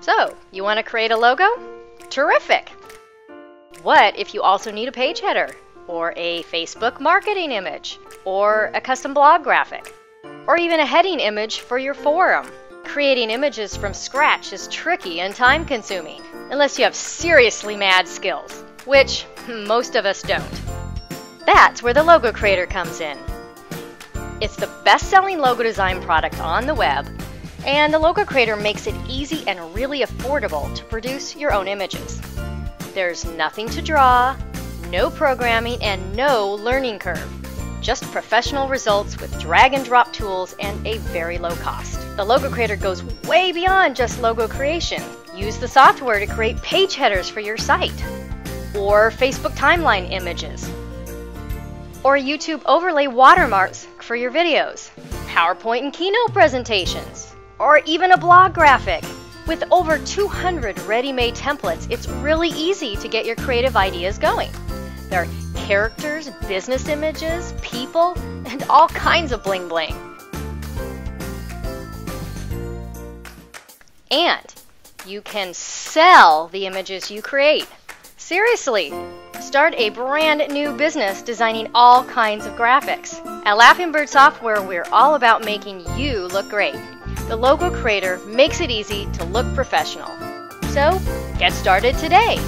So, you want to create a logo? Terrific! What if you also need a page header, or a Facebook marketing image, or a custom blog graphic, or even a heading image for your forum? Creating images from scratch is tricky and time-consuming, unless you have seriously mad skills, which most of us don't. That's where the Logo Creator comes in. It's the best-selling logo design product on the web, and the Logo Creator makes it easy and really affordable to produce your own images. There's nothing to draw, no programming, and no learning curve. Just professional results with drag-and-drop tools and a very low cost. The Logo Creator goes way beyond just logo creation. Use the software to create page headers for your site, or Facebook timeline images, or YouTube overlay watermarks for your videos, PowerPoint and Keynote presentations, or even a blog graphic. With over 200 ready-made templates, it's really easy to get your creative ideas going. There are characters, business images, people, and all kinds of bling bling. And you can sell the images you create. Seriously, start a brand new business designing all kinds of graphics. At Laughingbird Software, we're all about making you look great. The Logo Creator makes it easy to look professional. So, get started today.